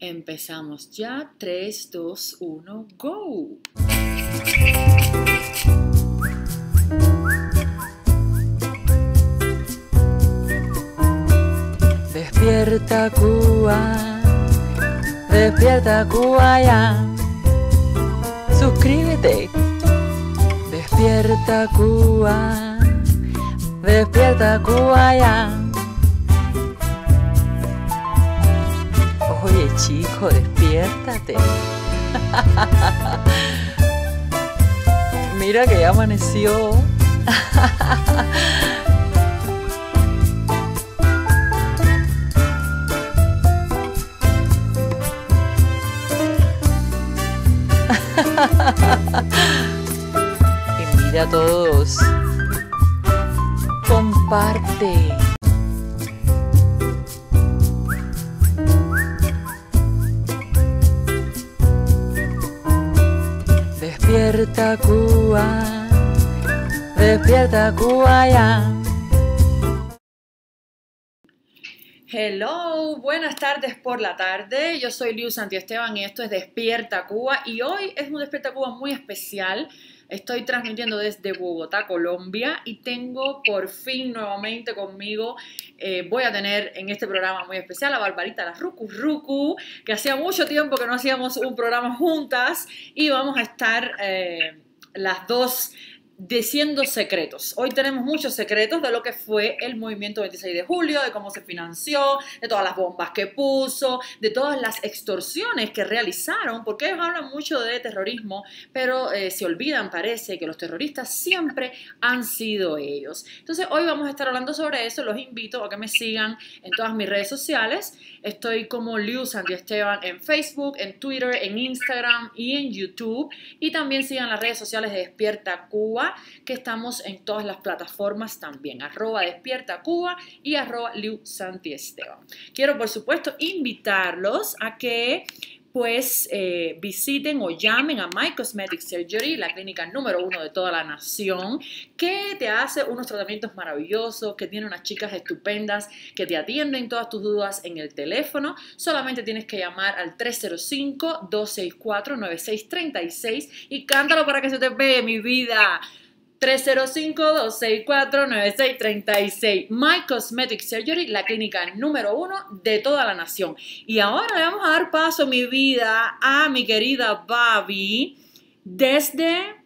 Empezamos ya. 3, 2, 1, ¡go! Despierta Cuba ya, suscríbete. Despierta Cuba ya. Oye chico, despiértate. Mira que ya amaneció. Y mira a todos. Comparte. Despierta Cuba ya. Hello, buenas tardes por la tarde. Yo soy Liu Santiesteban y esto es Despierta Cuba. Y hoy es un Despierta Cuba muy especial. Estoy transmitiendo desde Bogotá, Colombia, y tengo por fin nuevamente conmigo, voy a tener en este programa muy especial a Barbarita La Rucu Ruku, que hacía mucho tiempo que no hacíamos un programa juntas, y vamos a estar las dos diciendo secretos. Hoy tenemos muchos secretos de lo que fue el Movimiento 26 de Julio, de cómo se financió, de todas las bombas que puso, de todas las extorsiones que realizaron, porque ellos hablan mucho de terrorismo, pero se olvidan, parece, que los terroristas siempre han sido ellos. Entonces hoy vamos a estar hablando sobre eso. Los invito a que me sigan en todas mis redes sociales. Estoy como Liu Santiesteban en Facebook, en Twitter, en Instagram y en YouTube. Y también sigan las redes sociales de Despierta Cuba, que estamos en todas las plataformas también, @despiertacuba y @liusantiesteban. Quiero, por supuesto, invitarlos a que pues visiten o llamen a My Cosmetic Surgery, la clínica número 1 de toda la nación, que te hace unos tratamientos maravillosos, que tiene unas chicas estupendas que te atienden todas tus dudas en el teléfono. Solamente tienes que llamar al 305-264-9636 y cántalo para que se te pegue, mi vida. 305-264-9636. My Cosmetic Surgery, la clínica número 1 de toda la nación. Y ahora le vamos a dar paso, mi vida, a mi querida Babi desde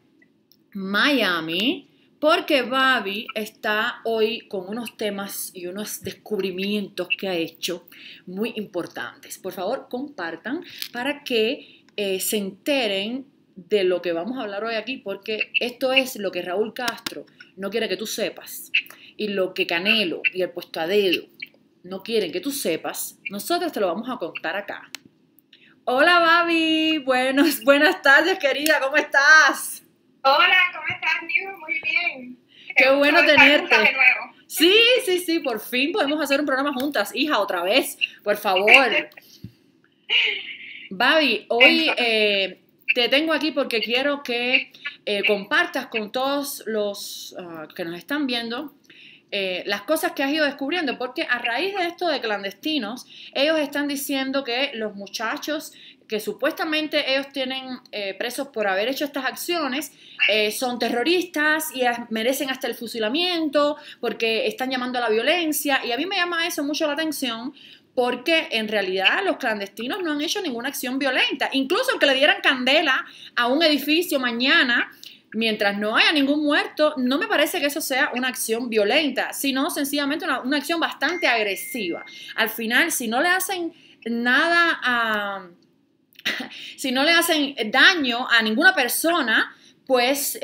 Miami, porque Babi está hoy con unos temas y unos descubrimientos que ha hecho muy importantes. Por favor, compartan para que se enteren de lo que vamos a hablar hoy aquí, porque esto es lo que Raúl Castro no quiere que tú sepas, y lo que Canelo y el puesto a dedo no quieren que tú sepas. Nosotros te lo vamos a contar acá. Hola, Babi. Buenas tardes, querida. ¿Cómo estás? Hola, ¿cómo estás, Liu? Muy bien. Qué bueno tenerte. De nuevo. Sí, por fin podemos hacer un programa juntas, hija, otra vez. Por favor. Babi, hoy te tengo aquí porque quiero que compartas con todos los que nos están viendo las cosas que has ido descubriendo, porque a raíz de esto de clandestinos, ellos están diciendo que los muchachos que supuestamente ellos tienen presos por haber hecho estas acciones son terroristas y merecen hasta el fusilamiento porque están llamando a la violencia, y a mí me llama eso mucho la atención. Porque en realidad los clandestinos no han hecho ninguna acción violenta. Incluso que le dieran candela a un edificio mañana, mientras no haya ningún muerto, no me parece que eso sea una acción violenta, sino sencillamente una acción bastante agresiva. Al final, si no le hacen nada a... si no le hacen daño a ninguna persona, pues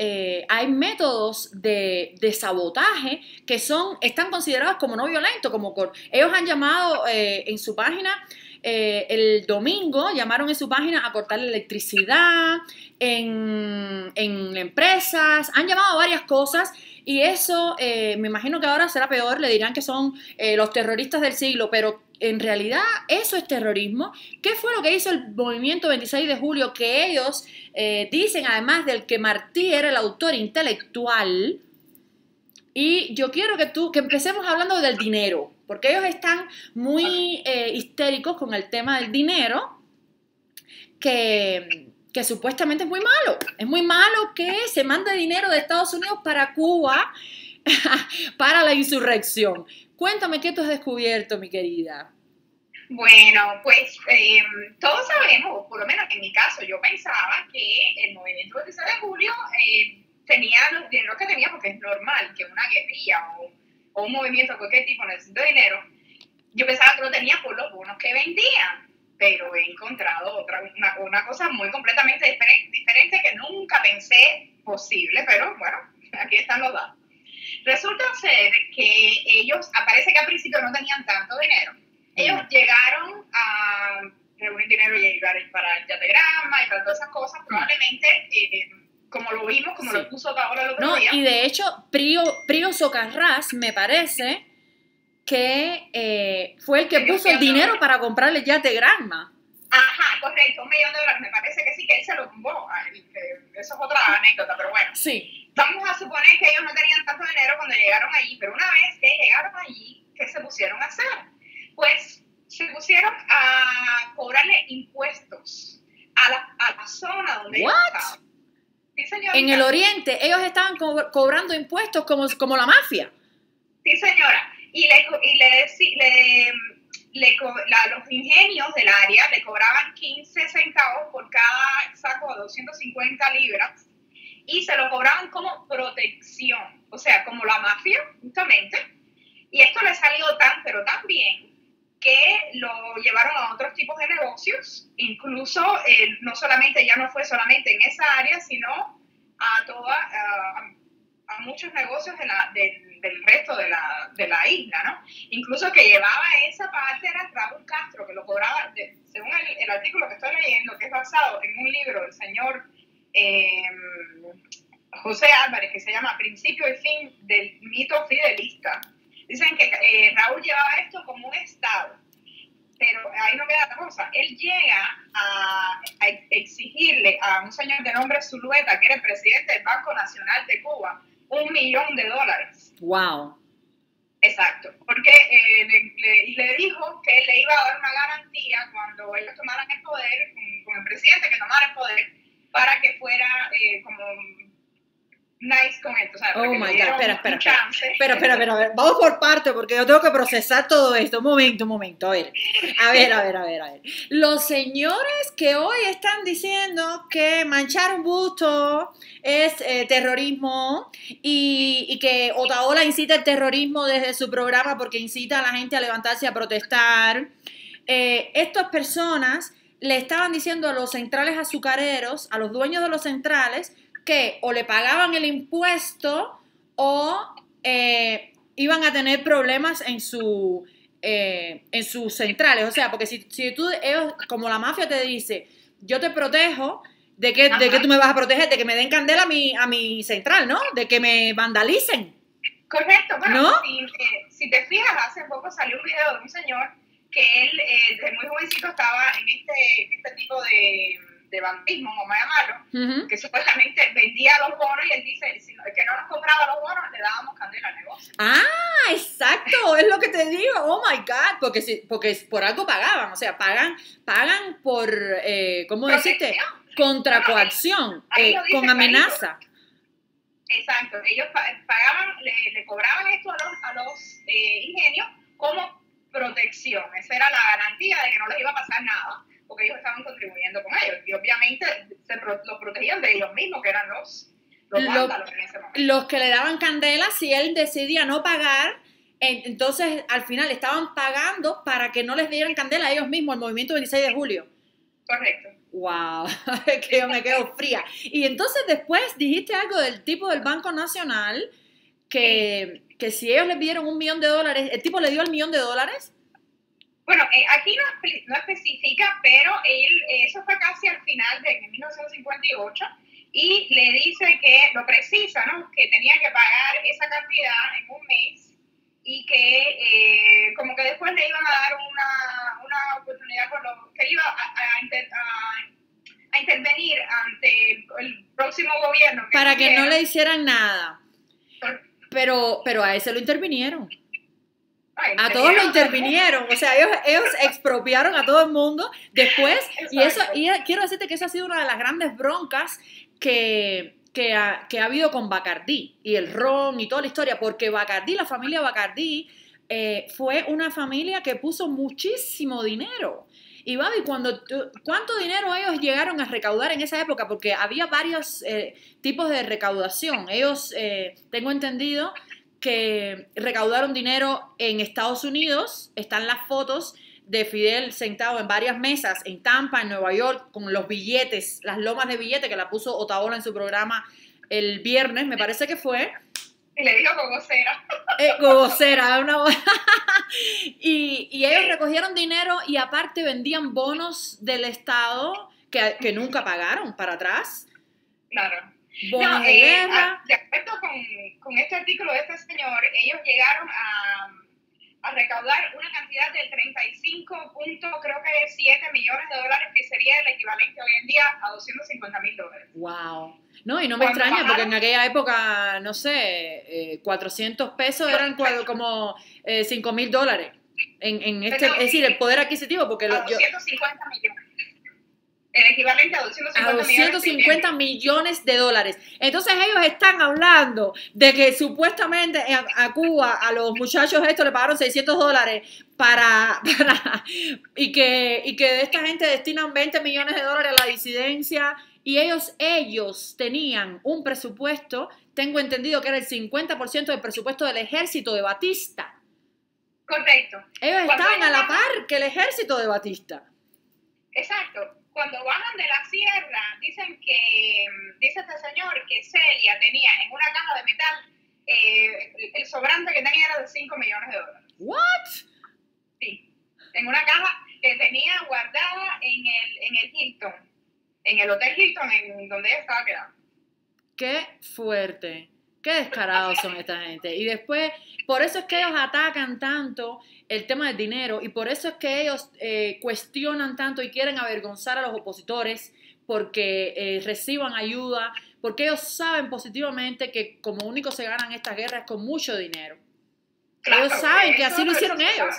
hay métodos de sabotaje que están considerados como no violentos, como ellos han llamado en su página, el domingo llamaron en su página a cortar la electricidad, en empresas, han llamado varias cosas, y eso me imagino que ahora será peor, le dirán que son los terroristas del siglo, pero en realidad eso es terrorismo. ¿Qué fue lo que hizo el Movimiento 26 de Julio? Que ellos dicen, además, del que Martí era el autor intelectual. Y yo quiero que empecemos hablando del dinero, porque ellos están muy histéricos con el tema del dinero. que supuestamente es muy malo que se mande dinero de Estados Unidos para Cuba, para la insurrección. Cuéntame qué tú has descubierto, mi querida. Bueno, pues todos sabemos, por lo menos en mi caso, yo pensaba que el movimiento 26 de julio tenía los dineros que tenía, porque es normal que una guerrilla o un movimiento de cualquier tipo necesite dinero. Yo pensaba que lo tenía por los bonos que vendían, pero he encontrado una cosa muy completamente diferente que nunca pensé posible, pero bueno, aquí están los datos. Resulta ser que ellos, parece que al principio no tenían tanto dinero. Ellos llegaron a reunir dinero y ayudar para el Yategrama y para todas esas cosas, probablemente, como lo vimos, como lo puso ahora el otro día. Y de hecho, Prío Socarrás, me parece, que fue el que puso el dinero para comprarle el Yategrama. Ajá, correcto, $1 millón, me parece que sí, que él se lo tumbó. Eso es otra anécdota, pero bueno. Sí. Vamos a suponer que ellos no tenían tanto dinero cuando llegaron allí, pero una vez que llegaron allí, ¿qué se pusieron a hacer? Pues se pusieron a cobrarle impuestos a la zona donde ellos estaban. Sí, señora. En el Oriente, ellos estaban cobrando impuestos como la mafia. Sí, señora. Los ingenios del área le cobraban 15 centavos por cada saco de 250 libras y se lo cobraban como protección, o sea, como la mafia, justamente. Y esto le salió tan, pero tan bien, que lo llevaron a otros tipos de negocios, incluso no solamente, ya no fue solamente en esa área, sino a muchos negocios del resto de la isla, ¿no? Incluso que llevaba esa parte era Raúl Castro, que lo cobraba, según el artículo que estoy leyendo, que es basado en un libro del señor José Álvarez, que se llama Principio y Fin del Mito Fidelista. Dicen que Raúl llevaba esto como un estado, pero ahí no queda la cosa. Él llega a exigirle a un señor de nombre Zulueta, que era el presidente del Banco Nacional de Cuba, $1 millón. ¡Wow! Exacto, porque le dijo que le iba a dar una garantía cuando ellos tomaran el poder, con el presidente que tomara el poder, para que fuera como... nice con esto, o sea, oh my God, espera, vamos por parte porque yo tengo que procesar todo esto. Un momento, a ver. Los señores que hoy están diciendo que manchar un busto es terrorismo y que Otaola incita el terrorismo desde su programa porque incita a la gente a levantarse a protestar, estas personas le estaban diciendo a los centrales azucareros, a los dueños de los centrales, que o le pagaban el impuesto o iban a tener problemas en sus centrales. O sea, porque si tú, ellos, como la mafia te dice, yo te protejo, ¿de que tú me vas a proteger? De que me den candela a mi central, ¿no? De que me vandalicen. Correcto. Bueno, ¿no? Si te fijas, hace poco salió un video de un señor que él, desde muy jovencito, estaba en este tipo de vampismo, como llamarlo, que supuestamente vendía los bonos y él dice, si no, el que no nos compraba los bonos, le dábamos candela al negocio. ¡Ah, exacto! Es lo que te digo, oh my God, porque por algo pagaban, o sea, pagan por, ¿cómo decirte? Contra coacción, con amenaza. Exacto, ellos pagaban, le cobraban esto a los ingenios como protección, esa era la garantía de que no les iba a pasar nada, porque ellos estaban contribuyendo con ellos, y obviamente los protegían de ellos mismos, que eran los vándalos en ese momento. Los que le daban candela, si él decidía no pagar, entonces al final estaban pagando para que no les dieran candela a ellos mismos, el movimiento 26 de julio. Correcto. ¡Wow! Es que yo me quedo fría. Y entonces después dijiste algo del tipo del Banco Nacional, que si ellos le pidieron $1 millón, ¿el tipo le dio el $1 millón? Bueno, aquí no especifica, pero él, eso fue casi al final de 1958, y le dice que lo precisa, ¿no? Que tenía que pagar esa cantidad en un mes y que como que después le iban a dar una oportunidad, por lo que iba a intervenir ante el próximo gobierno. Para que no le hicieran nada. Pero a ese lo intervinieron. A todos lo intervinieron, o sea, ellos expropiaron a todo el mundo después. Y eso, y quiero decirte que eso ha sido una de las grandes broncas que ha habido con Bacardí y el ron y toda la historia, porque Bacardí, la familia Bacardí, fue una familia que puso muchísimo dinero. Y Babi, ¿cuánto dinero ellos llegaron a recaudar en esa época? Porque había varios tipos de recaudación. Ellos, tengo entendido, que recaudaron dinero en Estados Unidos. Están las fotos de Fidel sentado en varias mesas en Tampa, en Nueva York, con los billetes, las lomas de billetes que la puso Otaola en su programa el viernes, me parece que fue. Y le dijo gogocera. Gogocera, una buena. Y ellos recogieron dinero y aparte vendían bonos del Estado que nunca pagaron para atrás. Claro. Bonos de guerra. De acuerdo con este artículo de este señor, ellos llegaron a recaudar una cantidad de 35.7 millones de dólares, que sería el equivalente hoy en día a 250 mil dólares. ¡Wow! No, y no me extraña, porque en aquella época, no sé, 400 pesos eran como 5 mil dólares. Es decir, el poder adquisitivo, porque... A 250 millones. El equivalente a 250 millones de dólares. Entonces ellos están hablando de que supuestamente a Cuba, a los muchachos estos le pagaron 600 dólares y que de esta gente destinan 20 millones de dólares a la disidencia. Y ellos tenían un presupuesto, tengo entendido que era el 50% del presupuesto del ejército de Batista. Correcto. Ellos estaban a la par que el ejército de Batista. Exacto. Cuando bajan de la sierra, dice este señor que Celia tenía en una caja de metal, el sobrante que tenía era de 5 millones de dólares. ¿What? Sí, en una caja que tenía guardada en el Hilton, en el Hotel Hilton, en donde ella estaba quedando. ¡Qué fuerte! ¡Qué descarados son esta gente! Y después, por eso es que ellos atacan tanto el tema del dinero, y por eso es que ellos cuestionan tanto y quieren avergonzar a los opositores porque reciban ayuda, porque ellos saben positivamente que como único se ganan estas guerras con mucho dinero. Claro, ellos saben que así lo hicieron ellos.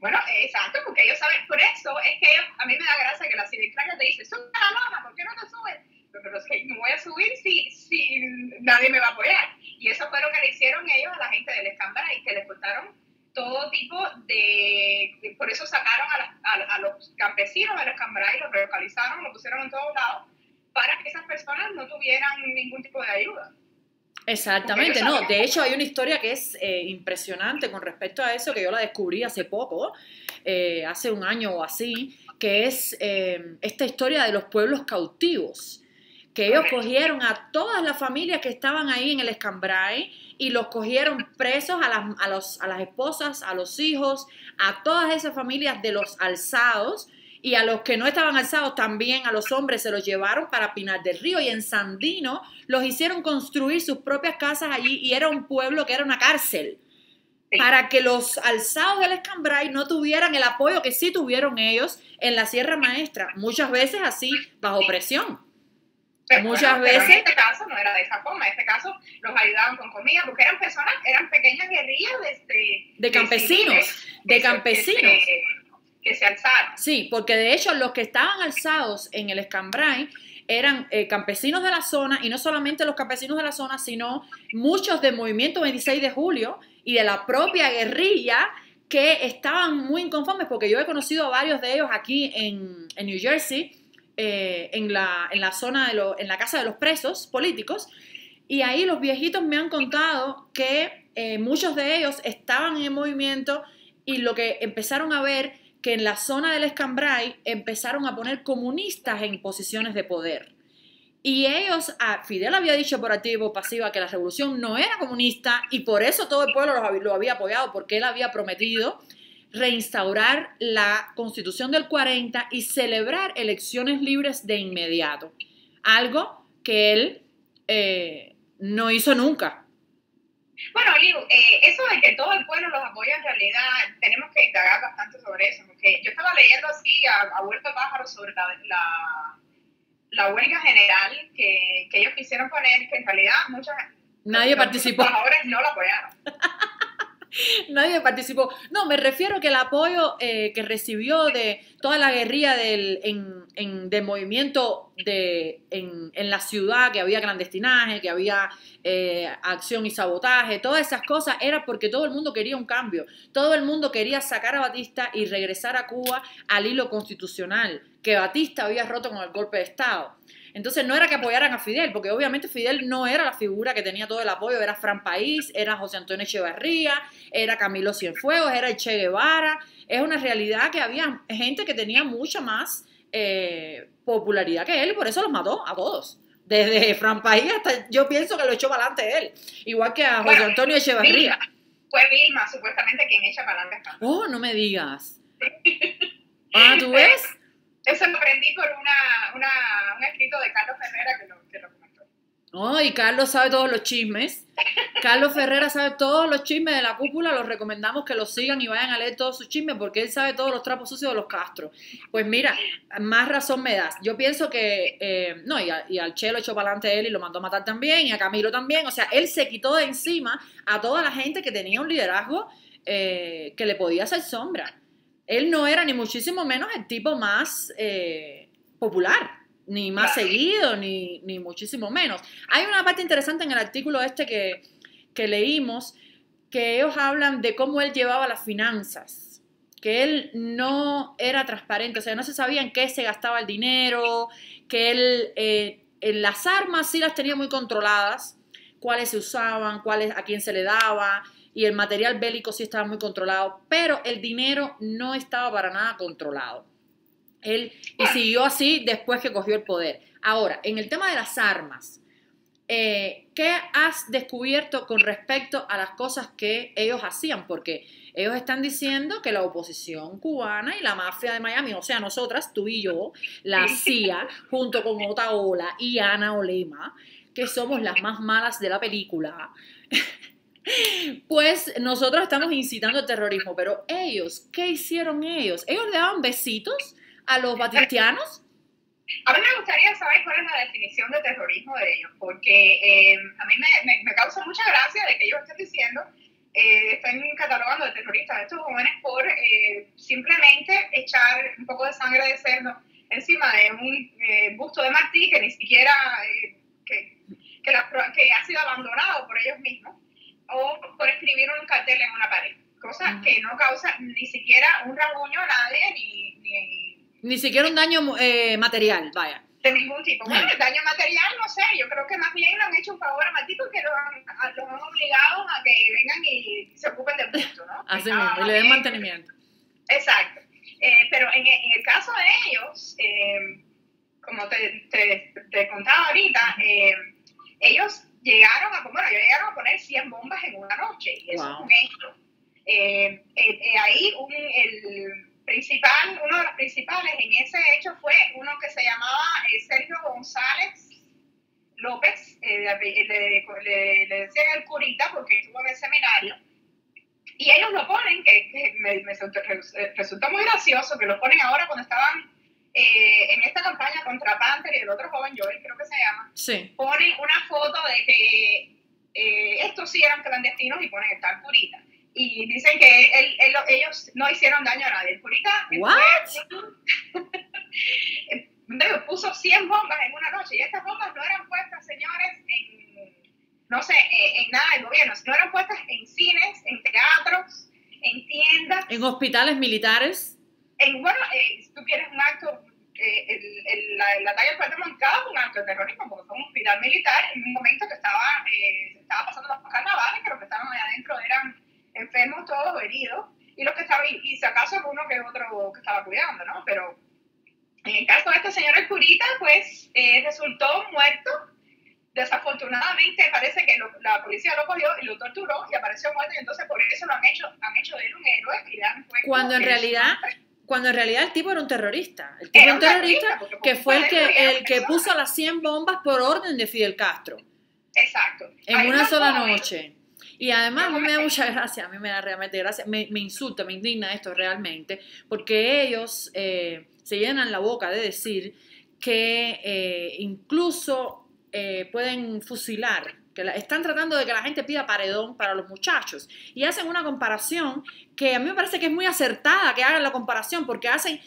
Bueno, exacto, porque ellos saben, por eso es que ellos, a mí me da gracia que la civicrania te dice, sube la loma, ¿por qué no te subes? Pero es que no voy a subir si nadie me va a apoyar. Y eso fue lo que le hicieron ellos a la gente del Escambray, que les cortaron todo tipo de... Por eso sacaron a los campesinos del Escambray, los relocalizaron, los pusieron en todos lados, para que esas personas no tuvieran ningún tipo de ayuda. Exactamente, no. De hecho, hay una historia que es impresionante con respecto a eso, que yo la descubrí hace poco, hace un año o así, que es esta historia de los pueblos cautivos. Que ellos cogieron a todas las familias que estaban ahí en el Escambray y los cogieron presos a las esposas, a los hijos, a todas esas familias de los alzados, y a los que no estaban alzados también, a los hombres, se los llevaron para Pinar del Río, y en Sandino los hicieron construir sus propias casas allí, y era un pueblo que era una cárcel, para que los alzados del Escambray no tuvieran el apoyo que sí tuvieron ellos en la Sierra Maestra, muchas veces así, bajo presión. Pero, muchas veces, en este caso no era de esa forma, en este caso los ayudaban con comida, porque eran personas, eran pequeñas guerrillas de campesinos que se alzaron. Sí, porque de hecho los que estaban alzados en el Escambray eran campesinos de la zona, y no solamente los campesinos de la zona, sino muchos del Movimiento 26 de Julio y de la propia guerrilla, que estaban muy inconformes, porque yo he conocido a varios de ellos aquí en New Jersey, en la zona en la casa de los presos políticos, y ahí los viejitos me han contado que muchos de ellos estaban en el movimiento, y lo que empezaron a ver que en la zona del Escambray empezaron a poner comunistas en posiciones de poder, y ellos, Fidel había dicho por activa o pasiva que la revolución no era comunista, y por eso todo el pueblo lo había apoyado, porque él había prometido reinstaurar la Constitución del 40 y celebrar elecciones libres de inmediato, algo que él no hizo nunca. Bueno, Liu, eso de que todo el pueblo los apoya, en realidad tenemos que indagar bastante sobre eso, porque yo estaba leyendo así a vuelta pájaro sobre la huelga general que ellos quisieron poner, que en realidad muchas... Nadie participó. Los trabajadores no la apoyaron. Nadie participó. No, me refiero que el apoyo que recibió de toda la guerrilla del movimiento en la ciudad, que había clandestinaje, que había acción y sabotaje, todas esas cosas, era porque todo el mundo quería un cambio. Todo el mundo quería sacar a Batista y regresar a Cuba al hilo constitucional que Batista había roto con el golpe de Estado. Entonces no era que apoyaran a Fidel, porque obviamente Fidel no era la figura que tenía todo el apoyo, era Frank País, era José Antonio Echevarría, era Camilo Cienfuegos, era el Che Guevara. Es una realidad que había gente que tenía mucha más popularidad que él, y por eso los mató a todos. Desde Frank País hasta, yo pienso que lo echó para adelante él, igual que a José Antonio Echevarría. Fue Vilma, supuestamente, quien echa para adelante. Oh, no me digas. Ah, ¿tú ves? Eso lo aprendí por un escrito de Carlos Ferrera que lo comentó. Oh, y Carlos sabe todos los chismes. Carlos Ferrera sabe todos los chismes de la cúpula. Los recomendamos que los sigan y vayan a leer todos sus chismes, porque él sabe todos los trapos sucios de los Castro. Pues mira, más razón me das. Yo pienso que... no, y al Che lo echó para adelante él y lo mandó a matar también, y a Camilo también. O sea, él se quitó de encima a toda la gente que tenía un liderazgo que le podía hacer sombra. Él no era ni muchísimo menos el tipo más popular, ni más seguido, ni muchísimo menos. Hay una parte interesante en el artículo este que leímos, que ellos hablan de cómo él llevaba las finanzas, que él no era transparente, o sea, no se sabía en qué se gastaba el dinero, que él las armas sí las tenía muy controladas, cuáles se usaban, cuáles a quién se le daba, y el material bélico sí estaba muy controlado, pero el dinero no estaba para nada controlado. Y siguió así después que cogió el poder. Ahora, en el tema de las armas, ¿qué has descubierto con respecto a las cosas que ellos hacían? Porque ellos están diciendo que la oposición cubana y la mafia de Miami, o sea, nosotras, tú y yo, la CIA, junto con Otaola y Ana Olema, que somos las más malas de la película, pues nosotros estamos incitando el terrorismo. Pero ellos, ¿qué hicieron ellos? ¿Ellos le daban besitos a los batistianos? A mí me gustaría saber cuál es la definición de terrorismo de ellos, porque a mí me causa mucha gracia de que ellos estén diciendo, están catalogando de terroristas a estos jóvenes por simplemente echar un poco de sangre de cerdo encima de un busto de Martí que ni siquiera que ha sido abandonado por ellos mismos, o por escribir un cartel en una pared, cosa que no causa ni siquiera un rasguño a nadie, ni siquiera un daño material, vaya. De ningún tipo. Bueno, el daño material, no sé, yo creo que más bien le han hecho un favor a Martí, porque los han obligado a que vengan y se ocupen del punto, ¿no? Así mismo, y le den mantenimiento. Exacto. Pero en el caso de ellos, como te contaba ahorita, ellos... Llegaron a poner 100 bombas en una noche, y eso es un hecho. Ahí uno de los principales en ese hecho fue uno que se llamaba Sergio González López, le decían el curita porque estuvo en el seminario, y ellos lo ponen, que me resultó muy gracioso, que lo ponen ahora cuando estaban... en esta campaña contra Panther y el otro joven, Joel creo que se llama, ponen una foto de que estos sí eran clandestinos y ponen el tal curita. Y dicen que ellos no hicieron daño a nadie. El curita puso 100 bombas en una noche, y estas bombas no eran puestas, señores, en nada del gobierno, no eran puestas en cines, en teatros, en tiendas. En hospitales militares. Si tú quieres un acto, el ataque al Puente Moncada, un acto de terrorismo, porque fue un hospital militar en un momento que estaba pasando los carnavales, que los que estaban allá adentro eran enfermos, todos heridos, y los que estaban, y si acaso uno que otro que estaba cuidando, ¿no? Pero en el caso de este señor el curita, pues resultó muerto. Desafortunadamente parece que la policía lo cogió y lo torturó y apareció muerto, y entonces por eso lo han hecho de él un héroe. Cuando en realidad el tipo era un terrorista. El tipo era un terrorista que fue el que puso las 100 bombas por orden de Fidel Castro. Exacto. En una sola noche. Y además me da mucha gracia, a mí me da realmente gracia, me insulta, me indigna esto realmente, porque ellos se llenan la boca de decir que incluso pueden fusilar que están tratando de que la gente pida paredón para los muchachos. Y hacen una comparación que a mí me parece que es muy acertada que hagan la comparación, porque hacen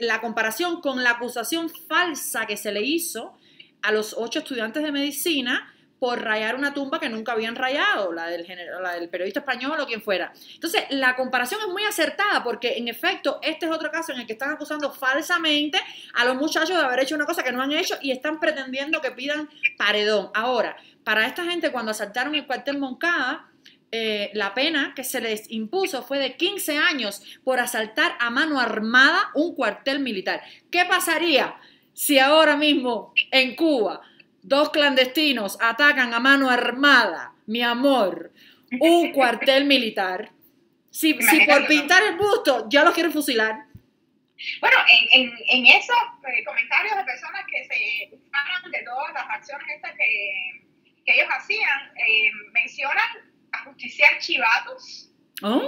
la comparación con la acusación falsa que se le hizo a los 8 estudiantes de medicina por rayar una tumba que nunca habían rayado, la del periodista español o quien fuera. Entonces, la comparación es muy acertada porque, en efecto, este es otro caso en el que están acusando falsamente a los muchachos de haber hecho una cosa que no han hecho y están pretendiendo que pidan paredón. Ahora, para esta gente, cuando asaltaron el cuartel Moncada, la pena que se les impuso fue de 15 años por asaltar a mano armada un cuartel militar. ¿Qué pasaría si ahora mismo en Cuba dos clandestinos atacan a mano armada, mi amor, un cuartel militar? Si por pintar el busto ya los quieren fusilar. Bueno, en esos comentarios de personas que se usaron de todas las acciones estas que ellos hacían, mencionan ajusticiar chivatos. Oh.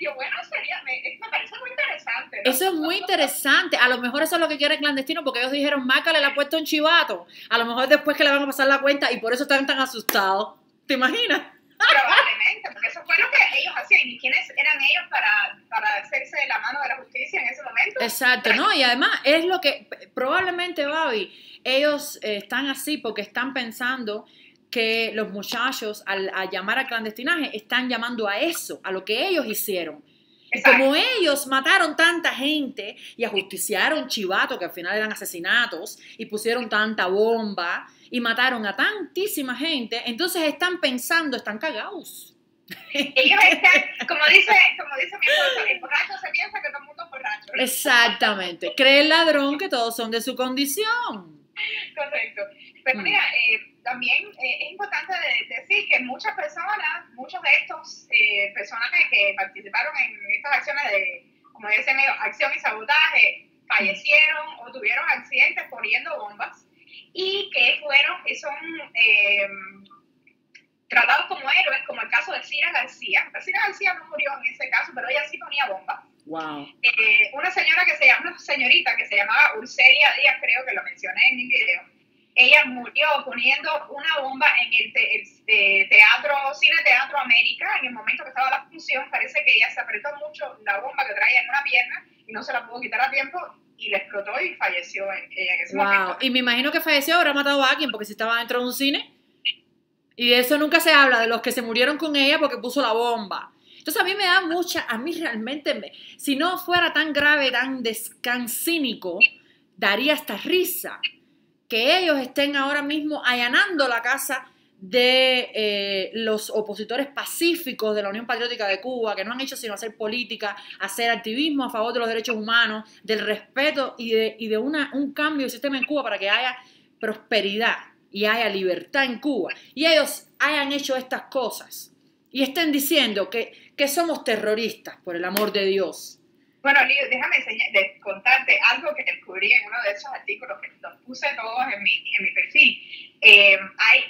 Yo, bueno, me parece muy interesante, ¿no? Eso es muy interesante. A lo mejor eso es lo que quiere el clandestino, porque ellos dijeron, Mácale le ha puesto un chivato. A lo mejor después que le van a pasar la cuenta y por eso están tan asustados. ¿Te imaginas? Probablemente, porque eso fue lo que ellos hacían. ¿Y quiénes eran ellos para hacerse de la mano de la justicia en ese momento? Exacto, ¿no? Y además es lo que probablemente, Babi, ellos están así porque están pensando que los muchachos al llamar al clandestinaje están llamando a eso, a lo que ellos hicieron. Exacto. Como ellos mataron tanta gente y ajusticiaron chivatos, que al final eran asesinatos, y pusieron tanta bomba, y mataron a tantísima gente, entonces están pensando, están cagados. Ellos están, como dice mi esposa, el borracho se piensa que todo el mundo es borracho. Exactamente. Cree el ladrón que todos son de su condición. Correcto. Pero mira, también es importante decir que muchas personas, muchos de estos personajes que participaron en estas acciones de, como dicen ellos, acción y sabotaje, fallecieron o tuvieron accidentes poniendo bombas y que fueron, son tratados como héroes, como el caso de Cira García. Cira García no murió en ese caso, pero ella sí ponía bombas. Wow. Una señorita que se llamaba Urselia Díaz, creo que lo mencioné en mi video. Ella murió poniendo una bomba en el teatro, Cine Teatro América, en el momento que estaba la función. Parece que ella se apretó mucho la bomba que traía en una pierna y no se la pudo quitar a tiempo y le explotó y falleció en ese momento. Y me imagino que falleció, habrá matado a alguien porque si estaba dentro de un cine. Y de eso nunca se habla, de los que se murieron con ella porque puso la bomba. Entonces a mí me da mucha, a mí realmente, si no fuera tan grave, tan cínico, daría hasta risa que ellos estén ahora mismo allanando la casa de los opositores pacíficos de la Unión Patriótica de Cuba, que no han hecho sino hacer política, hacer activismo a favor de los derechos humanos, del respeto y de un cambio de sistema en Cuba para que haya prosperidad y haya libertad en Cuba. Y ellos hayan hecho estas cosas y estén diciendo que somos terroristas, por el amor de Dios. Bueno, Liu, déjame contarte algo que descubrí en uno de esos artículos que los puse todos en mi perfil.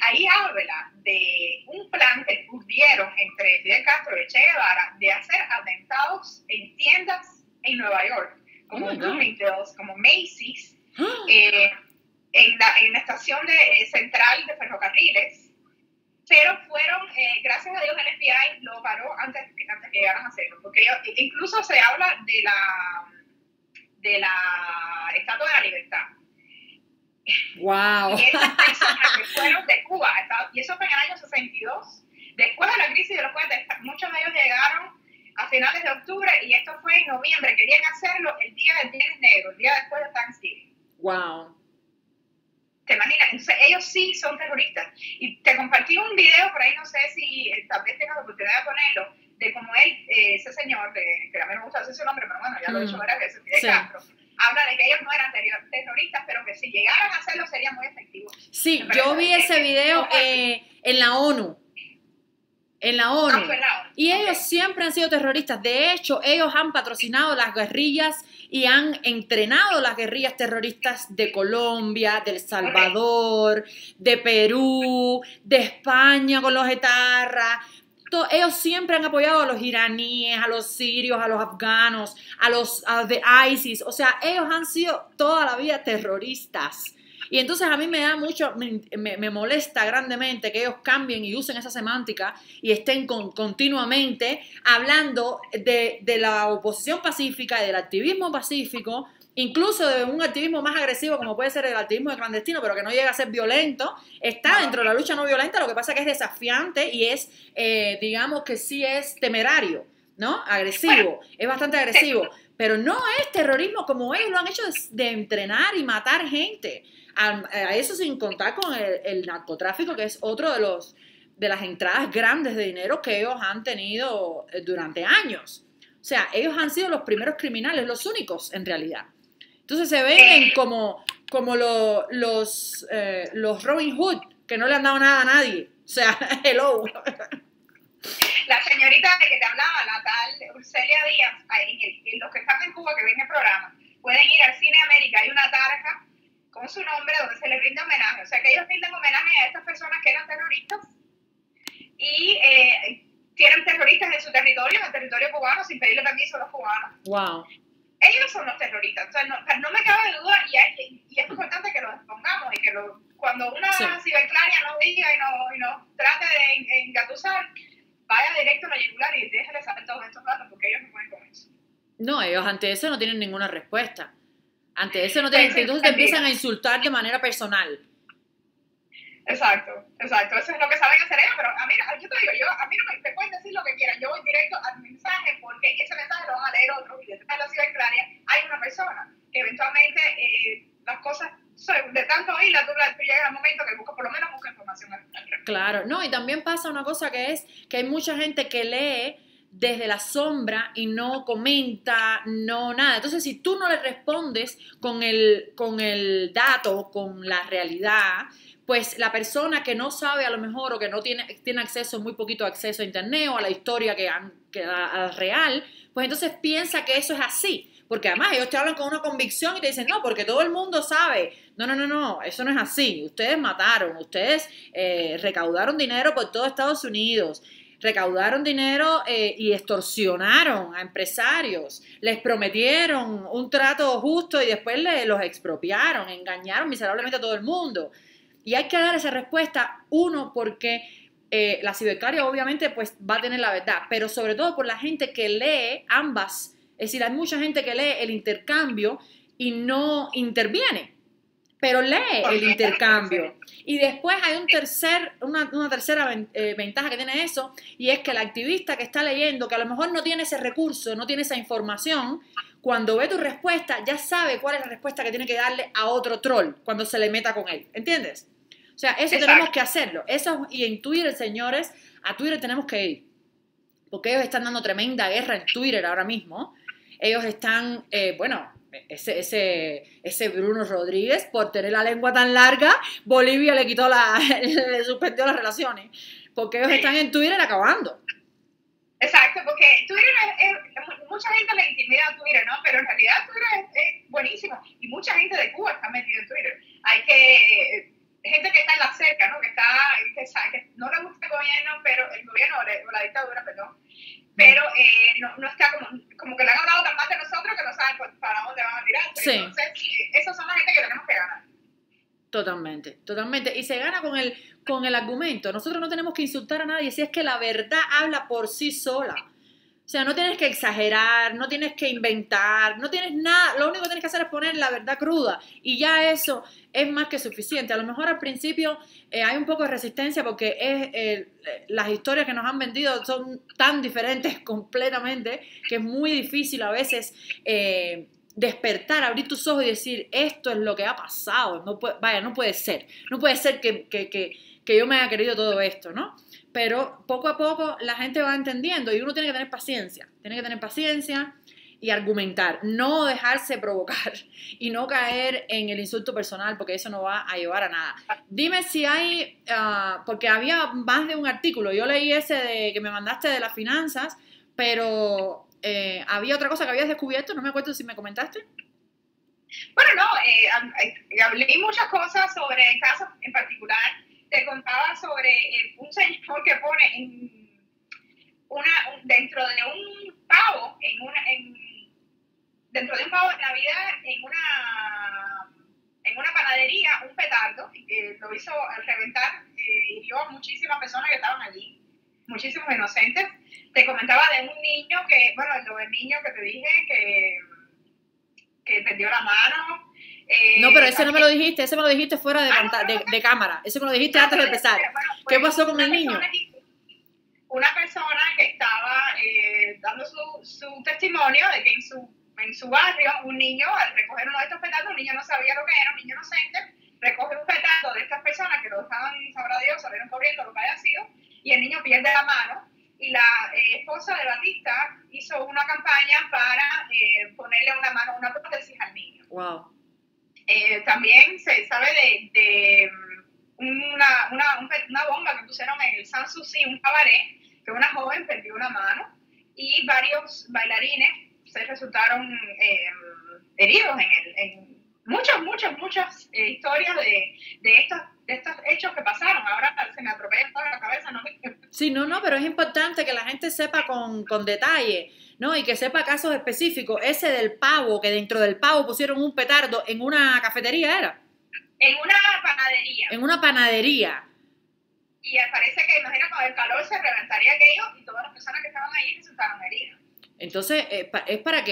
Ahí habla de un plan que tuvieron entre Fidel Castro y Che Guevara de hacer atentados en tiendas en Nueva York, como Bloomingdale's, como Macy's, en la estación central de ferrocarriles. Pero fueron, gracias a Dios, el FBI lo paró antes que llegaran a hacerlo. Porque incluso se habla de la Estatua de la Libertad. ¡Wow! Y esas personas que fueron de Cuba, y eso fue en el año 62. Después de la crisis de los puentes, muchos de ellos llegaron a finales de octubre y esto fue en noviembre. Querían hacerlo el día del Viernes Negro, el día después de Thanksgiving. ¡Wow! ¿Te imaginas? Entonces, ellos sí son terroristas. Y te compartí un video, por ahí no sé si tal vez tengas la oportunidad de ponerlo, de cómo él, ese señor, que a mí no me gusta decir su nombre, pero bueno, ya lo he dicho varias veces, Fidel Castro, habla de que ellos no eran terroristas, pero que si llegaran a hacerlo serían muy efectivos. Sí, yo vi ese video en la ONU. En la ONU. Y ellos siempre han sido terroristas. De hecho, ellos han patrocinado las guerrillas y han entrenado las guerrillas terroristas de Colombia, de El Salvador, de Perú, de España con los etarras. Ellos siempre han apoyado a los iraníes, a los sirios, a los afganos, a los de ISIS. O sea, ellos han sido toda la vida terroristas. Y entonces a mí me da mucho, me molesta grandemente que ellos cambien y usen esa semántica y estén continuamente hablando de la oposición pacífica, del activismo pacífico, incluso de un activismo más agresivo como puede ser el activismo de clandestino, pero que no llega a ser violento. Está dentro de la lucha no violenta, lo que pasa que es desafiante y es, digamos que sí es temerario, ¿no? Agresivo, es bastante agresivo, pero no es terrorismo como ellos lo han hecho de entrenar y matar gente. A eso sin contar con el narcotráfico, que es otro de los de las entradas grandes de dinero que ellos han tenido durante años. O sea, ellos han sido los primeros criminales, los únicos en realidad. Entonces se ven como los Robin Hood, que no le han dado nada a nadie. O sea, hello. La señorita de que te hablaba, la tal Urselia Díaz, los que están en Cuba, que ven el programa, pueden ir al Cine América, hay una tarja con su nombre donde se le brinda homenaje. O sea, que ellos rinden homenaje a estas personas que eran terroristas y tienen terroristas en su territorio, en el territorio cubano, sin pedirle permiso a los cubanos. Wow. Ellos son los terroristas. O sea, no me cabe duda, y es importante que lo expongamos y que cuando una ciberclania nos diga y nos trate de engatusar, vaya directo a la yugular y déjale saber todos estos datos, porque ellos no pueden con eso. No, ellos ante eso no tienen ninguna respuesta. Ante eso no tienen... Pues, entonces te empiezan a insultar de manera personal. Exacto, exacto. Eso es lo que saben hacer ellos, pero a mí, yo te digo, a mí no me pueden decir lo que quieran. Yo voy directo al mensaje, porque ese mensaje lo van a leer otros. Y detrás de la ciberclania hay una persona que eventualmente las cosas... de tanto oírla, tú llegas al momento que buscas, por lo menos busca información. Claro, no, y también pasa una cosa que es que hay mucha gente que lee desde la sombra y no comenta, no nada. Entonces, si tú no le respondes con el dato, con la realidad, pues la persona que no sabe a lo mejor o que no tiene acceso, muy poquito acceso a internet o a la historia que a real, pues entonces piensa que eso es así. Porque además ellos te hablan con una convicción y te dicen, no, porque todo el mundo sabe. No, no, no, no, eso no es así. Ustedes mataron, ustedes recaudaron dinero por todo Estados Unidos, recaudaron dinero y extorsionaron a empresarios, les prometieron un trato justo y después los expropiaron, engañaron miserablemente a todo el mundo. Y hay que dar esa respuesta, uno, porque la ciberclania obviamente pues va a tener la verdad, pero sobre todo por la gente que lee ambas. Es decir, hay mucha gente que lee el intercambio y no interviene, pero lee el intercambio. Y después hay una tercera ventaja que tiene eso, y es que el activista que está leyendo, que a lo mejor no tiene ese recurso, no tiene esa información, cuando ve tu respuesta ya sabe cuál es la respuesta que tiene que darle a otro troll cuando se le meta con él, ¿entiendes? O sea, eso tenemos que hacerlo. Eso, y en Twitter, señores, a Twitter tenemos que ir, porque ellos están dando tremenda guerra en Twitter ahora mismo. Ellos están, bueno, ese Bruno Rodríguez, por tener la lengua tan larga, Bolivia le quitó le suspendió las relaciones, porque ellos están en Twitter acabando. Exacto, porque Twitter mucha gente le intimida a Twitter, ¿no? Pero en realidad Twitter es buenísimo, y mucha gente de Cuba está metida en Twitter. Hay gente que está en la cerca, ¿no? Que no le gusta el gobierno, pero el gobierno o la dictadura, perdón, pero no está como que le han hablado tan mal de nosotros que no saben para dónde van a tirar. Sí. Entonces, esas son la gente que tenemos que ganar. Totalmente, totalmente. Y se gana con el argumento. Nosotros no tenemos que insultar a nadie, si es que la verdad habla por sí sola. O sea, no tienes que exagerar, no tienes que inventar, no tienes nada. Lo único que tienes que hacer es poner la verdad cruda. Y ya eso es más que suficiente. A lo mejor al principio hay un poco de resistencia porque las historias que nos han vendido son tan diferentes completamente que es muy difícil a veces despertar, abrir tus ojos y decir, esto es lo que ha pasado. No puede, vaya, no puede ser. No puede ser que yo me haya querido todo esto, ¿no? Pero poco a poco la gente va entendiendo y uno tiene que tener paciencia. Tiene que tener paciencia y argumentar, no dejarse provocar y no caer en el insulto personal porque eso no va a llevar a nada. Dime si hay, porque había más de un artículo, yo leí ese que me mandaste de las finanzas, pero había otra cosa que habías descubierto, no me acuerdo si me comentaste. Bueno, no, hablé muchas cosas sobre casos en particular. Te contaba sobre un señor que pone dentro de un pavo, dentro de un pavo de Navidad, en una, en en una panadería un petardo, lo hizo reventar, hirió a muchísimas personas que estaban allí, muchísimos inocentes. Te comentaba de un niño que, bueno, lo del niño que te dije, que perdió la mano. No, pero ese no me lo dijiste, ese me lo dijiste fuera de, de cámara, eso me lo dijiste antes de empezar. Bueno, pues, ¿qué pasó con el niño? Una persona que estaba dando su testimonio de que en su barrio un niño, al recoger uno de estos petardos, un niño no sabía lo que era, un niño inocente, recoge un petardo de estas personas que lo dejaban, sabrá Dios, salieron corriendo, lo que haya sido, y el niño pierde la mano. Y la esposa de Batista hizo una campaña para ponerle una mano, una prótesis al niño. Wow. También se sabe de una bomba que pusieron en el Sanssouci, un cabaret, que una joven perdió una mano y varios bailarines se resultaron heridos en muchas historias de estos hechos que pasaron. Ahora se me atropella toda la cabeza, ¿no? Sí, no, pero es importante que la gente sepa con detalle, ¿no? Y que sepa casos específicos. Ese del pavo, que dentro del pavo pusieron un petardo en una cafetería, ¿era? En una panadería. En una panadería. Y parece que, imagina, con el calor se reventaría aquello y todas las personas que estaban ahí resultaron heridas. Entonces, es para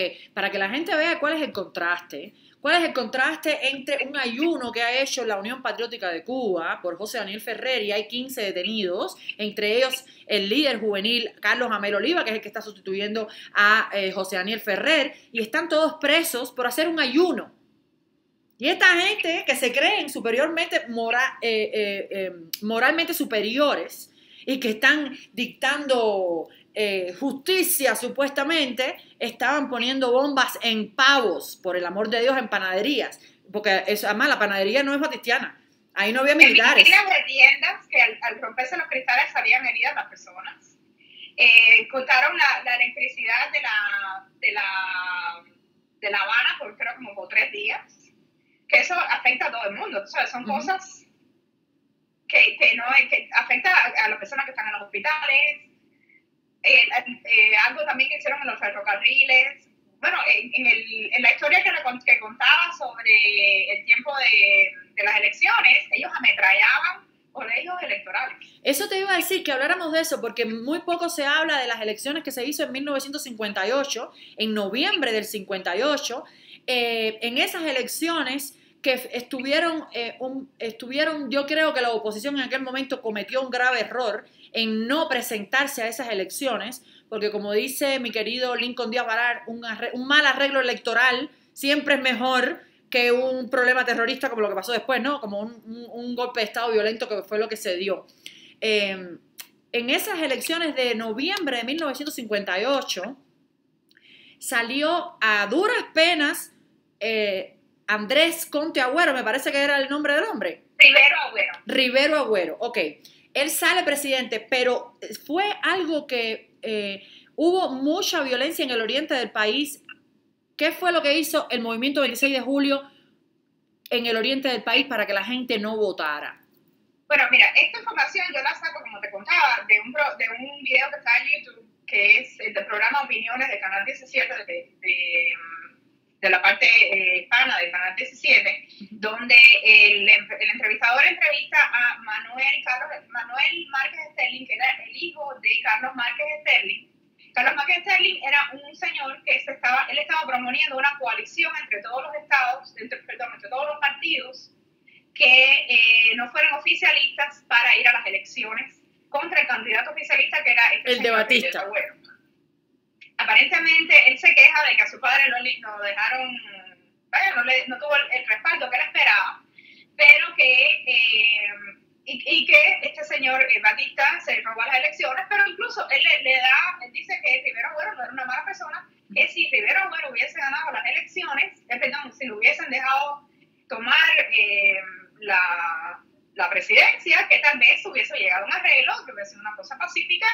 que la gente vea cuál es el contraste. ¿Cuál es el contraste entre un ayuno que ha hecho la Unión Patriótica de Cuba por José Daniel Ferrer y hay 15 detenidos, entre ellos el líder juvenil Carlos Amel Oliva, que es el que está sustituyendo a José Daniel Ferrer, y están todos presos por hacer un ayuno? Y esta gente que se creen superiormente, moralmente superiores y que están dictando justicia supuestamente, estaban poniendo bombas en pavos, por el amor de Dios, en panaderías, porque eso, además la panadería no es batistiana, ahí no había militares. En de tiendas que al romperse los cristales salían heridas las personas, cortaron la electricidad de la Habana por creo como por 3 días, que eso afecta a todo el mundo, ¿sabes? Son cosas que afecta a las personas que están en los hospitales. Algo también que hicieron en los ferrocarriles. Bueno, en la historia que contaba sobre el tiempo de las elecciones, ellos ametrallaban colegios electorales. Eso te iba a decir, que habláramos de eso, porque muy poco se habla de las elecciones que se hizo en 1958, en noviembre del 58, en esas elecciones que estuvieron, yo creo que la oposición en aquel momento cometió un grave error en no presentarse a esas elecciones, porque como dice mi querido Lincoln Díaz Varar, un mal arreglo electoral siempre es mejor que un problema terrorista como lo que pasó después, ¿no? Como un golpe de Estado violento, que fue lo que se dio. En esas elecciones de noviembre de 1958 salió a duras penas Andrés Conte Agüero, me parece que era el nombre del hombre. Rivero Agüero. Rivero Agüero, ok. Él sale presidente, pero fue algo que hubo mucha violencia en el oriente del país. ¿Qué fue lo que hizo el Movimiento 26 de Julio en el oriente del país para que la gente no votara? Bueno, mira, esta información yo la saco, como te contaba, de un video que está en YouTube, que es el del programa Opiniones de Canal 17 de la parte hispana del Canal 17, donde el entrevistador entrevista a Manuel Márquez Sterling, que era el hijo de Carlos Márquez Sterling. Carlos Márquez Sterling era un señor que él estaba proponiendo una coalición entre todos los estados, entre todos los partidos, que no fueran oficialistas para ir a las elecciones contra el candidato oficialista que era el de Batista. Aparentemente él se queja de que a su padre lo dejaron, bueno, no tuvo el respaldo que él esperaba, pero que, que este señor Batista se robó las elecciones, pero incluso él él dice que Rivero Agüero no era una mala persona, que si Rivero Agüero hubiese ganado las elecciones, perdón, si lo hubiesen dejado tomar la presidencia, que tal vez hubiese llegado a un arreglo, que hubiese sido una cosa pacífica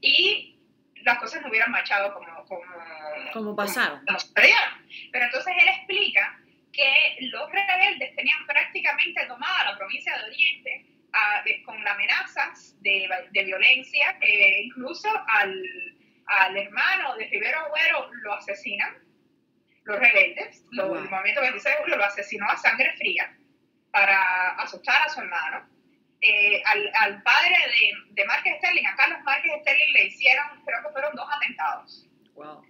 y las cosas no hubieran marchado como pasaron. Pero entonces él explica que los rebeldes tenían prácticamente tomada la provincia de Oriente con amenazas de violencia, incluso al hermano de Rivero Agüero lo asesinan, los rebeldes, el Movimiento 26 de Julio lo asesinó a sangre fría, para asustar a su hermano. Al padre de Márquez Sterling, a Carlos Márquez Sterling, le hicieron, creo que fueron 2 atentados. Wow.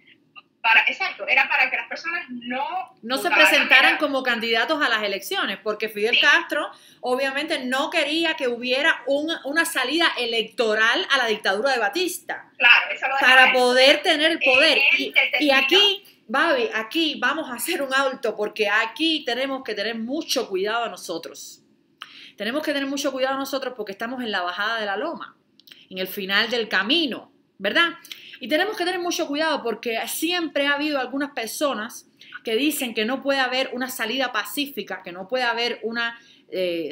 Exacto, era para que las personas no se presentaran como candidatos a las elecciones, porque Fidel Castro obviamente no quería que hubiera una salida electoral a la dictadura de Batista. Claro, eso lo para poder tener el poder. Y aquí, Babi, aquí vamos a hacer un alto, porque aquí tenemos que tener mucho cuidado nosotros. Tenemos que tener mucho cuidado nosotros porque estamos en la bajada de la loma, en el final del camino, ¿verdad? Y tenemos que tener mucho cuidado porque siempre ha habido algunas personas que dicen que no puede haber una salida pacífica, que no puede haber una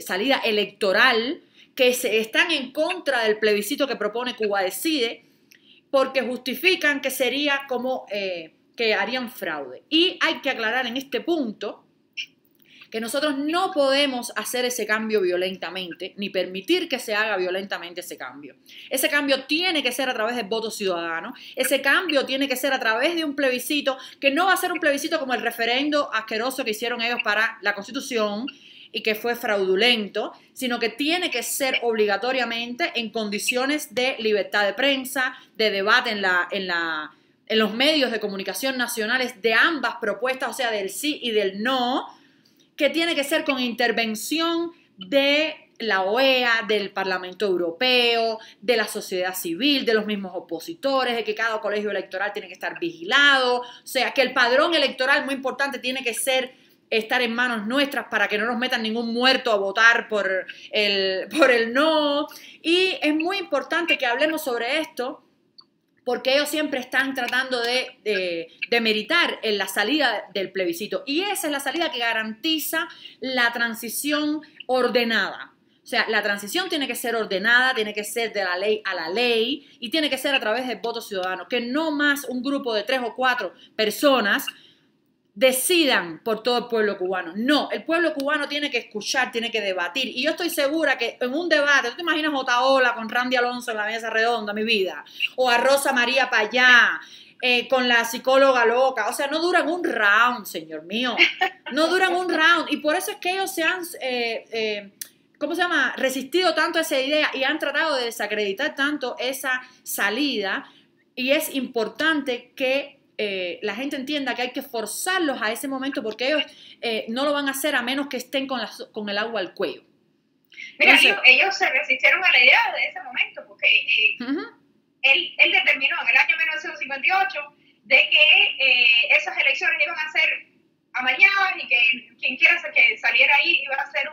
salida electoral, que están en contra del plebiscito que propone Cuba Decide, porque justifican que sería como que harían fraude. Y hay que aclarar en este punto que nosotros no podemos hacer ese cambio violentamente, ni permitir que se haga violentamente ese cambio. Ese cambio tiene que ser a través de votos ciudadanos, ese cambio tiene que ser a través de un plebiscito, que no va a ser un plebiscito como el referendo asqueroso que hicieron ellos para la Constitución y que fue fraudulento, sino que tiene que ser obligatoriamente en condiciones de libertad de prensa, de debate en los medios de comunicación nacionales de ambas propuestas, o sea, del sí y del no, que tiene que ser con intervención de la OEA, del Parlamento Europeo, de la sociedad civil, de los mismos opositores, de que cada colegio electoral tiene que estar vigilado, o sea, que el padrón electoral, muy importante, tiene que estar en manos nuestras para que no nos metan ningún muerto a votar por el no. Y es muy importante que hablemos sobre esto, porque ellos siempre están tratando de demeritar en la salida del plebiscito. Y esa es la salida que garantiza la transición ordenada. O sea, la transición tiene que ser ordenada, tiene que ser de la ley a la ley y tiene que ser a través del voto ciudadano. Que no más un grupo de 3 o 4 personas decidan por todo el pueblo cubano. No, el pueblo cubano tiene que escuchar, tiene que debatir. Y yo estoy segura que en un debate, ¿tú te imaginas Otaola con Randy Alonso en la mesa redonda, mi vida? O a Rosa María Payá con la psicóloga loca. O sea, no duran un round, señor mío. No duran un round. Y por eso es que ellos se han, ¿cómo se llama?, resistido tanto a esa idea y han tratado de desacreditar tanto esa salida. Y es importante que la gente entienda que hay que forzarlos a ese momento porque ellos no lo van a hacer a menos que estén con el agua al cuello. Mira, entonces, ellos se resistieron a la idea de ese momento porque él determinó en el año 1958 de que esas elecciones iban a ser amañadas y que quien quiera que saliera ahí iba a ser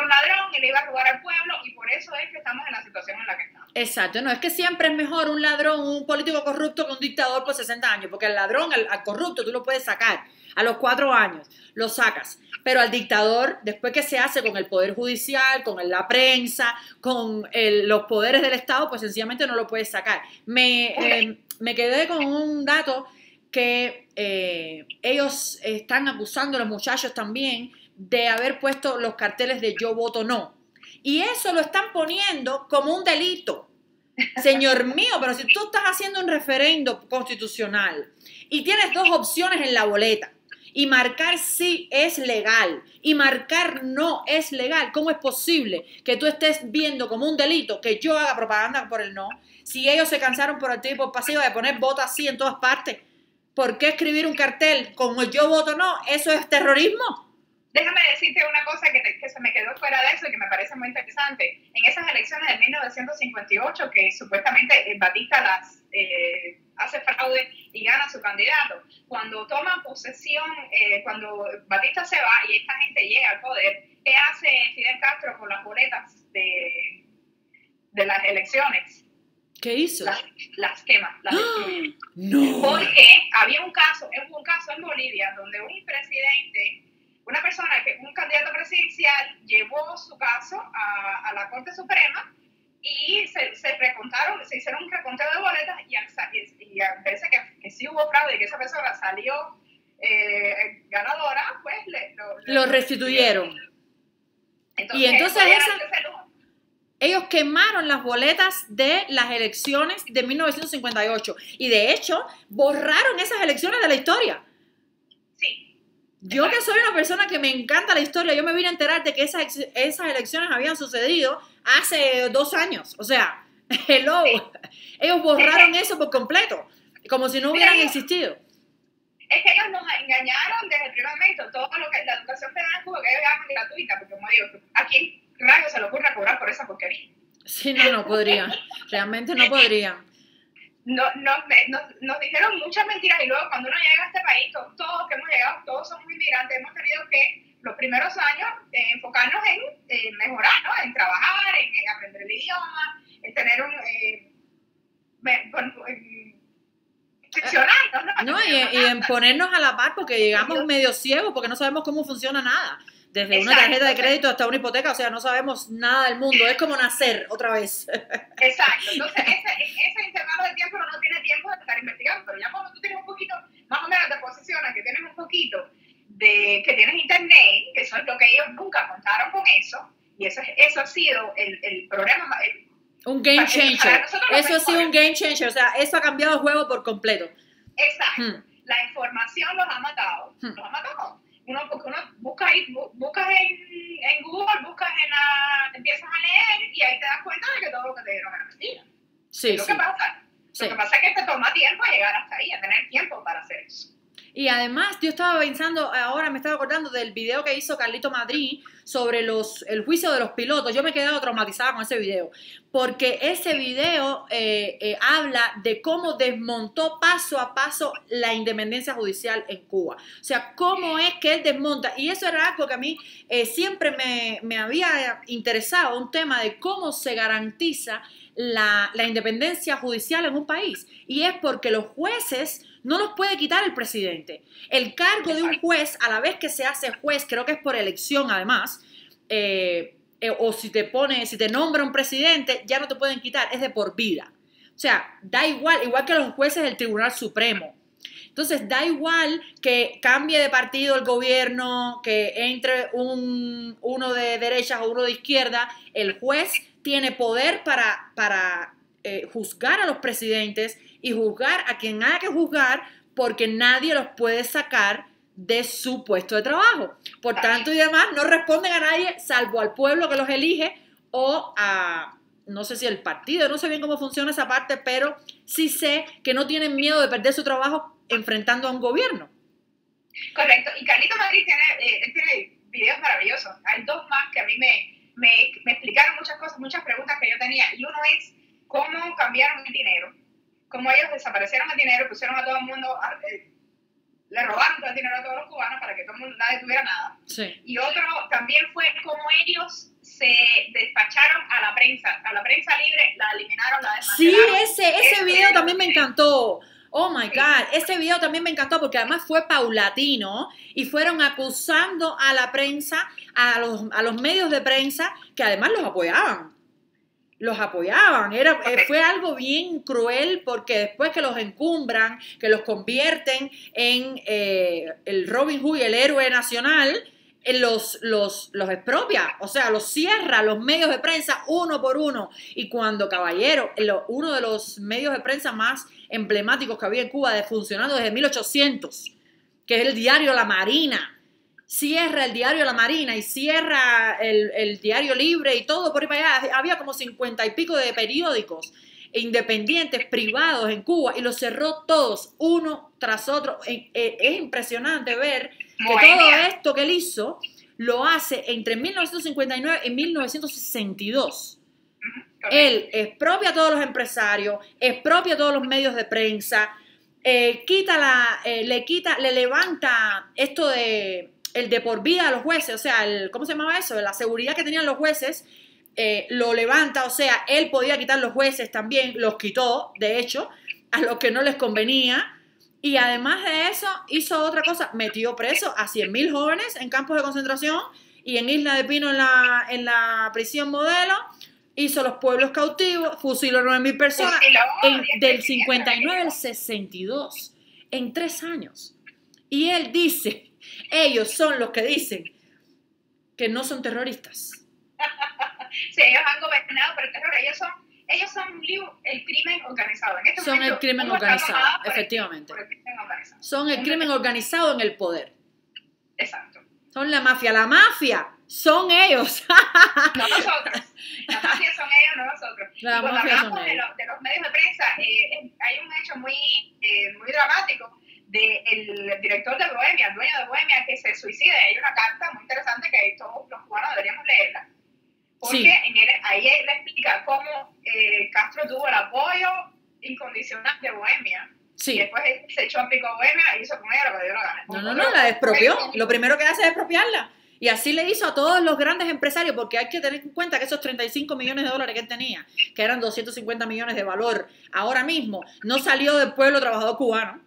un ladrón y le iba a jugar al pueblo, y por eso es que estamos en la situación en la que estamos. Exacto, no, es que siempre es mejor un ladrón, un político corrupto que un dictador por 60 años, porque al ladrón, al corrupto, tú lo puedes sacar, a los 4 años lo sacas, pero al dictador, después que se hace con el poder judicial, con la prensa, con los poderes del Estado, pues sencillamente no lo puedes sacar. Me quedé con un dato que ellos están acusando a los muchachos también de haber puesto los carteles de yo voto no. Y eso lo están poniendo como un delito. Señor mío, pero si tú estás haciendo un referendo constitucional y tienes 2 opciones en la boleta y marcar sí es legal y marcar no es legal, ¿cómo es posible que tú estés viendo como un delito que yo haga propaganda por el no? Si ellos se cansaron por activa y por pasiva de poner vota sí en todas partes, ¿por qué escribir un cartel como yo voto no? ¿Eso es terrorismo? Déjame decirte una cosa que se me quedó fuera de eso y que me parece muy interesante. En esas elecciones de 1958, que supuestamente Batista hace fraude y gana su candidato, cuando toma posesión, cuando Batista se va y esta gente llega al poder, ¿qué hace Fidel Castro con las boletas de las elecciones? ¿Qué hizo? Las quema, las destruye. ¡No! Porque hubo un caso en Bolivia donde una persona, un candidato presidencial, llevó su caso a la Corte Suprema y se hicieron un reconteo de boletas y parece que sí hubo fraude y que esa persona salió ganadora, pues lo restituyeron. Ellos quemaron las boletas de las elecciones de 1958 y de hecho borraron esas elecciones de la historia. Yo que soy una persona que me encanta la historia, yo me vine a enterar de que esas elecciones habían sucedido hace 2 años. O sea, hello. Ellos borraron eso por completo, como si no hubieran existido. Es que ellos nos engañaron desde el primer momento. Todo lo que la educación federal en Cuba, que ellos daban gratuita, porque como digo, ¿a quién rayo se le ocurre cobrar por esa porquería? Sí, no, no podrían. Realmente no podrían. Nos dijeron muchas mentiras y luego cuando uno llega a este país, todos que hemos llegado, todos somos inmigrantes, hemos tenido que los primeros años enfocarnos en mejorar, ¿no? En trabajar, en aprender el idioma, en tener un... No, y en ponernos a la par porque llegamos medio ciegos porque no sabemos cómo funciona nada. Desde una tarjeta de crédito hasta una hipoteca, o sea, no sabemos nada del mundo. Es como nacer otra vez. Exacto. Entonces, ese intervalo de tiempo no tiene tiempo de estar investigando. Pero ya cuando tú tienes un poquito, más o menos te posicionas, que tienes un poquito, que tienes internet, que eso es lo que ellos nunca contaron con eso. Y eso ha sido el problema. Un game changer. Eso ha sido un game changer. O sea, eso ha cambiado el juego por completo. Exacto. La información los ha matado. Los ha matado. Porque uno buscas en Google, empiezas a leer y ahí te das cuenta de que todo lo que te dieron era mentira. Sí, lo que pasa. Lo que pasa es que te toma tiempo a llegar hasta ahí, a tener tiempo para hacer eso. Y además, yo estaba pensando, ahora me estaba acordando del video que hizo Carlito Madrid sobre el juicio de los pilotos. Yo me he quedado traumatizada con ese video, porque ese video habla de cómo desmontó paso a paso la independencia judicial en Cuba. O sea, cómo es que él desmonta. Y eso era algo que a mí siempre me había interesado, un tema de cómo se garantiza la independencia judicial en un país. Y es porque los jueces... no los puede quitar el presidente. El cargo de un juez, a la vez que se hace juez, creo que es por elección además, o si te nombra un presidente, ya no te pueden quitar, es de por vida. O sea, da igual que los jueces del Tribunal Supremo. Entonces, da igual que cambie de partido el gobierno, que entre uno de derecha o uno de izquierda, el juez tiene poder para juzgar a los presidentes y juzgar a quien haya que juzgar porque nadie los puede sacar de su puesto de trabajo. Por tanto y demás, no responden a nadie salvo al pueblo que los elige o a, no sé si el partido, no sé bien cómo funciona esa parte, pero sí sé que no tienen miedo de perder su trabajo enfrentando a un gobierno. Correcto. Y Carlito Madrid tiene videos maravillosos. Hay dos más que a mí me explicaron muchas cosas, muchas preguntas que yo tenía. Y uno es, ¿cómo cambiaron el dinero? Cómo ellos desaparecieron el dinero, pusieron a todo el mundo, le robaron todo el dinero a todos los cubanos para que todo el mundo, nadie tuviera nada. Sí. Y otro también fue cómo ellos se despacharon a la prensa libre la eliminaron, la desmantelaron. Sí, ese video también me encantó. Oh my God, ese video también me encantó porque además fue paulatino y fueron acusando a la prensa, a los medios de prensa que además los apoyaban. Los apoyaban, fue algo bien cruel porque después que los encumbran, que los convierten en el Robin Hood, el héroe nacional, los expropia, o sea, los cierra los medios de prensa uno por uno. Y cuando, caballero, uno de los medios de prensa más emblemáticos que había en Cuba, funcionando desde 1800, que es el diario La Marina, cierra el diario La Marina y cierra el diario Libre y todo por ahí para allá. Había como 50 y pico de periódicos independientes, privados en Cuba y los cerró todos, uno tras otro. Es impresionante ver que todo esto que él hizo lo hace entre 1959 y 1962. Él expropia a todos los empresarios, expropia a todos los medios de prensa, le levanta esto de... el de por vida a los jueces, o sea, ¿cómo se llamaba eso? La seguridad que tenían los jueces, lo levanta, o sea, él podía quitar los jueces también, los quitó, de hecho, a los que no les convenía, y además de eso, hizo otra cosa, metió preso a 100.000 jóvenes en campos de concentración, y en Isla de Pino, en la prisión modelo, hizo los pueblos cautivos, fusiló a 9.000 personas, del 59 al 62, en 3 años, y él dice... ellos son los que dicen que no son terroristas. Sí, ellos han gobernado por el terror. Ellos son el crimen organizado. En este momento, el crimen organizado, efectivamente. Son el crimen organizado en el poder. Exacto. Son la mafia. La mafia son ellos. No nosotros. La mafia son ellos, no nosotros. La cuando hablamos de los medios de prensa, hay un hecho muy dramático del director de Bohemia, el dueño de Bohemia, que se suicida. Hay una carta muy interesante que todos los cubanos deberíamos leerla. Porque sí, ahí él explica cómo Castro tuvo el apoyo incondicional de Bohemia. Sí. Y después se echó a pico a Bohemia y hizo con ella lo que dio la gana. No, la expropió. Lo primero que hace es expropiarla. Y así le hizo a todos los grandes empresarios, porque hay que tener en cuenta que esos 35 millones de dólares que él tenía, que eran 250 millones de valor, ahora mismo no salió del pueblo trabajador cubano,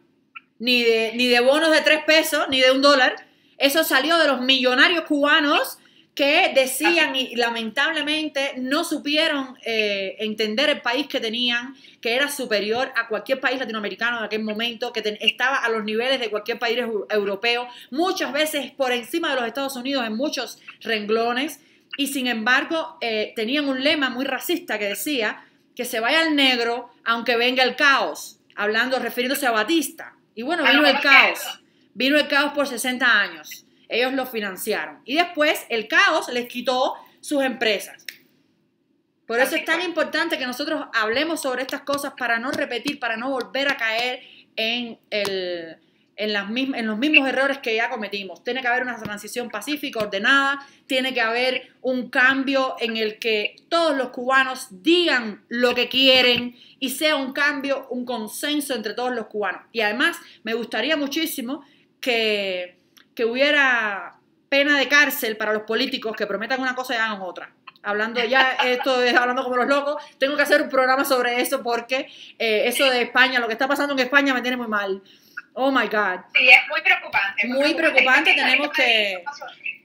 ni de bonos de 3 pesos, ni de $1. Eso salió de los millonarios cubanos que decían y lamentablemente no supieron entender el país que tenían, que era superior a cualquier país latinoamericano en aquel momento, que estaba a los niveles de cualquier país europeo, muchas veces por encima de los Estados Unidos en muchos renglones, y sin embargo tenían un lema muy racista que decía que se vaya el negro aunque venga el caos, refiriéndose a Batista. Y bueno, vino el caos por 60 años. Ellos lo financiaron. Y después el caos les quitó sus empresas. Por eso es tan importante que nosotros hablemos sobre estas cosas para no repetir, para no volver a caer en los mismos errores que ya cometimos. Tiene que haber una transición pacífica, ordenada, tiene que haber un cambio en el que todos los cubanos digan lo que quieren y sea un cambio, un consenso entre todos los cubanos. Y además me gustaría muchísimo que hubiera pena de cárcel para los políticos que prometan una cosa y hagan otra. Hablando ya, esto es hablando como los locos, tengo que hacer un programa sobre eso porque eso de España, lo que está pasando en España me tiene muy mal. Oh my God. Sí, es muy preocupante. Muy preocupante,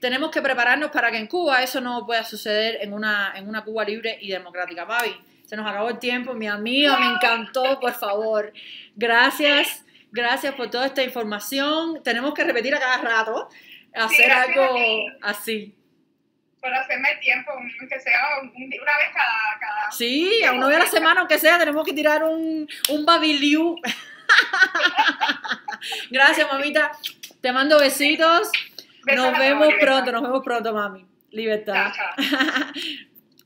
tenemos que prepararnos para que en Cuba eso no pueda suceder en una Cuba libre y democrática. Papi, se nos acabó el tiempo, mi amiga, me encantó, por favor. Gracias. Gracias por toda esta información. Tenemos que repetir a cada rato, hacer algo así. Por hacerme el tiempo, que sea una vez cada... Sí, a una vez a la semana, aunque sea, tenemos que tirar un babiliu. Gracias, mamita. Te mando besitos. Nos vemos pronto, mami. Libertad.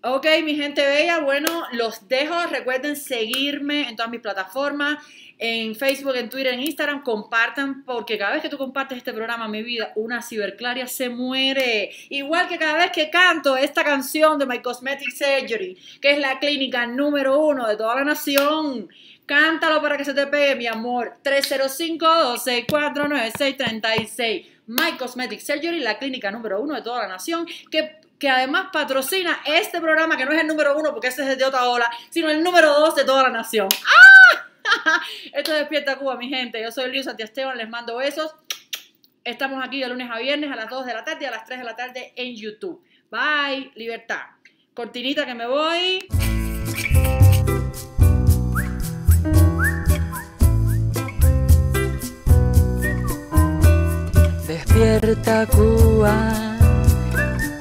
Ok, mi gente bella, bueno, los dejo. Recuerden seguirme en todas mis plataformas, en Facebook, en Twitter, en Instagram. Compartan, porque cada vez que tú compartes este programa, mi vida, una ciberclaria se muere. Igual que cada vez que canto esta canción de My Cosmetic Surgery, que es la clínica número 1 de toda la nación. Cántalo para que se te pegue, mi amor. 305-264-9636. My Cosmetic Surgery, la clínica número 1 de toda la nación, que además patrocina este programa, que no es el número 1 porque ese es el de Otaola, sino el número 2 de toda la nación. ¡Ah! Esto es Despierta Cuba, mi gente. Yo soy Liu Santiesteban, les mando besos. Estamos aquí de lunes a viernes a las 2 de la tarde y a las 3 de la tarde en YouTube. Bye, libertad. Cortinita que me voy. Despierta Cuba,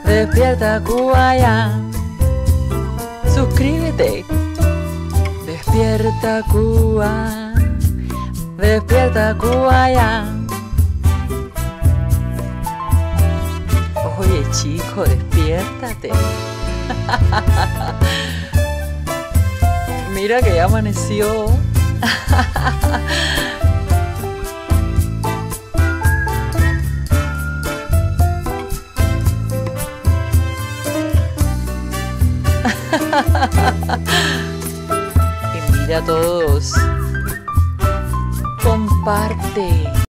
despierta Cuba ya. Suscríbete. Despierta Cuba ya. Oye, chico, despiértate. Mira que ya amaneció. Mira a todos, comparte.